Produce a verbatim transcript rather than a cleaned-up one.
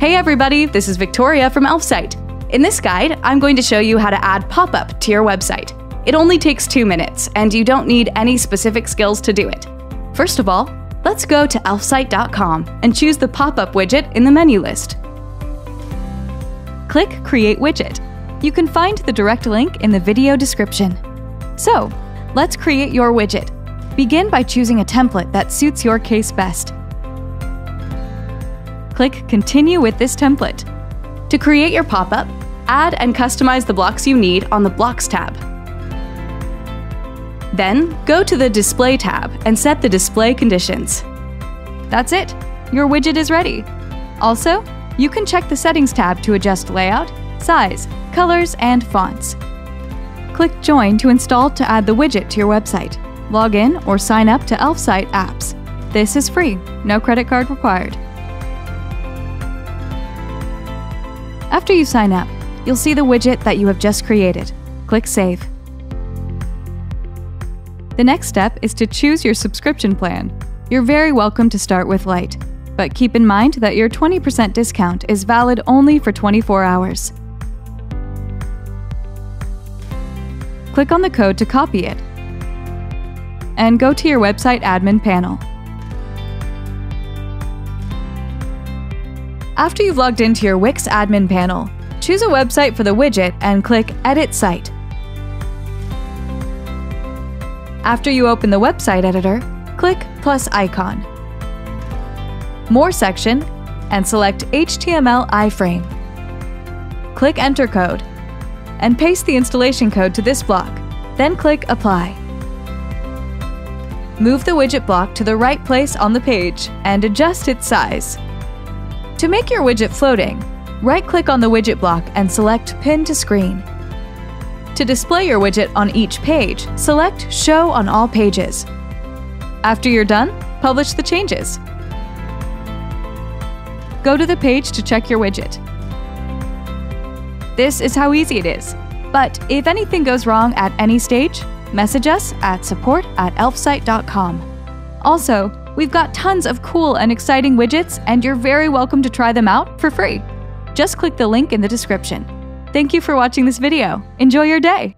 Hey everybody, this is Victoria from Elfsight. In this guide, I'm going to show you how to add pop-up to your website. It only takes two minutes, and you don't need any specific skills to do it. First of all, let's go to elfsight dot com and choose the pop-up widget in the menu list. Click Create Widget. You can find the direct link in the video description. So, let's create your widget. Begin by choosing a template that suits your case best. Click Continue with this template. To create your pop-up, add and customize the blocks you need on the Blocks tab. Then, go to the Display tab and set the display conditions. That's it! Your widget is ready! Also, you can check the Settings tab to adjust layout, size, colors, and fonts. Click Join to install to add the widget to your website. Log in or sign up to Elfsight Apps. This is free, no credit card required. After you sign up, you'll see the widget that you have just created. Click Save. The next step is to choose your subscription plan. You're very welcome to start with Lite, but keep in mind that your twenty percent discount is valid only for twenty-four hours. Click on the code to copy it, and go to your website admin panel. After you've logged into your Wix admin panel, choose a website for the widget and click Edit Site. After you open the website editor, click plus icon, More section, and select H T M L iframe. Click Enter Code, and paste the installation code to this block, then click Apply. Move the widget block to the right place on the page and adjust its size. To make your widget floating, right-click on the widget block and select Pin to Screen. To display your widget on each page, select Show on all pages. After you're done, publish the changes. Go to the page to check your widget. This is how easy it is. But if anything goes wrong at any stage, message us at support at elfsight dot com. Also, we've got tons of cool and exciting widgets, and you're very welcome to try them out for free. Just click the link in the description. Thank you for watching this video. Enjoy your day!